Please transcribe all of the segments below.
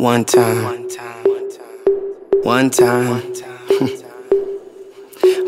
One time, one time,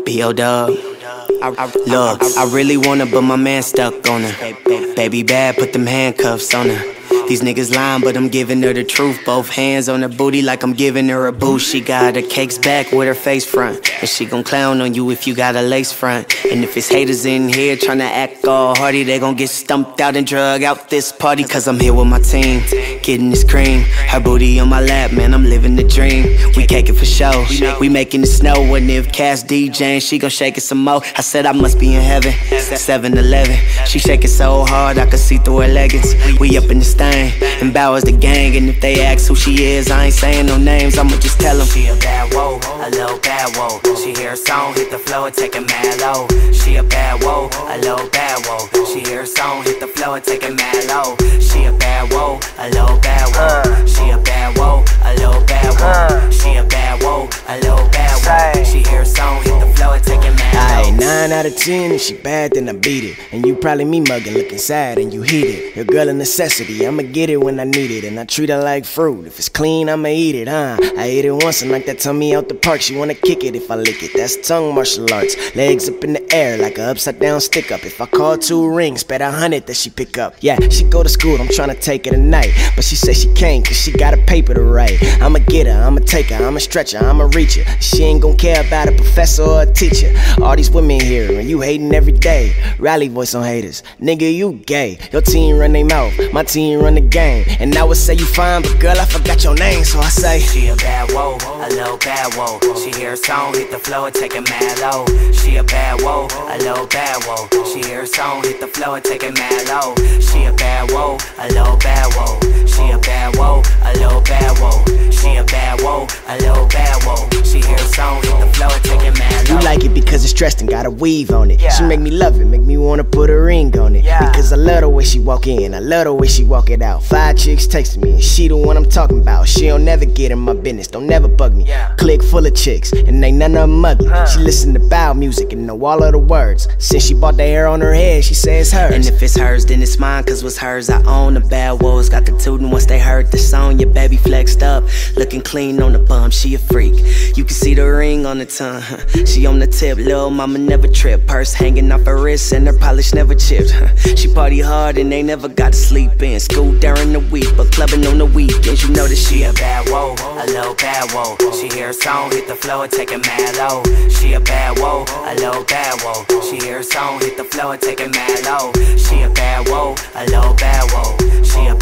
B.O. Dub. Look, I really wanna, but my man stuck on her. Baby bad, put them handcuffs on her. These niggas lying, but I'm giving her the truth. Both hands on her booty like I'm giving her a boo. She got her cakes back with her face front, and she gon' clown on you if you got a lace front. And if it's haters in here tryna act all hardy, they gon' get stumped out and drug out this party. Cause I'm here with my team, getting this cream. Her booty on my lap, man, I'm living the dream. We caking for show, we making it snow. And if Nivcast DJing, she gon' shake it some more. I said I must be in heaven, 7-Eleven. She shaking so hard, I could see through her leggings. We up in the stand, Embowers the gang, and if they ask who she is, I ain't saying no names, I'ma just tell them. She a bad woa, a little bad woa. She hear a song, hit the floor, and take it mad low. She a bad woa, a little bad woa. She hear a song, hit the floor, and take it mad low. She a bad woa, a little bad woa. She a bad woa, a little bad woa. She a bad woa, a little bad woa. She hear a song, hit the floor, and take it mad low. Aight, 9 out of 10, if she bad, then I beat it. And you probably me mugging, looking sad, and you heated. Your girl a necessity, I'ma get it when I need it, and I treat her like fruit. If it's clean, I'ma eat it, I ate it once and knocked that tummy out the park. She wanna kick it if I lick it, that's tongue martial arts. Legs up in the air like a upside down stick up. If I call 2 rings, bet 100 that she pick up. Yeah, she go to school, I'm tryna take her tonight, but she say she can't cause she got a paper to write. I'ma get her, I'ma take her, I'ma stretch her, I'ma reach her. She ain't gon' care about a professor or a teacher. All these women here, and you hating every day. Rally voice on haters, nigga you gay. Your team run they mouth, my team run the game. And I would say you fine, but girl, I forgot your name, so I say. She a bad woa, a little bad woa. She hear a song, hit the floor, and take it mad low. She a bad woa, a little bad woa. She hear a song, hit the floor, and take it mad low. She a bad woa, a little bad woa. She a bad woa, a little bad woa. She a bad woa, a little bad woa. She hear a song, hit the floor, and take it mad low. You like it because it's dressed and got a weave on it. Yeah. She make me love it, make me wanna put a ring on it. Yeah. Because I love the way she walk in, I love the way she walk it out. 5 chicks text me, and she the one I'm talking about. She don't never get in my business, don't never bug me. Yeah. Click full of chicks, and ain't none of them ugly. She listen to bow music and know all of the words. Since she bought the hair on her head, she says hers. And if it's hers, then it's mine, cause what's hers I own. The bad woes got the tootin' once they heard the song. Your baby flexed up, looking clean on the bum, she a freak. You can see the ring on the tongue, she on the tip. Lil' mama never trip, purse hanging off her wrist, and her polish never chipped. She party hard and they never got to sleep in. School during the week, but clubbing on the weekends. You know that she a bad woa, a little bad woa. She hear a song, hit the floor, and take it mad low. She a bad woa, a little bad woa. She hear a song, hit the floor, and take it mad low. She a bad woa, a little bad woa. She a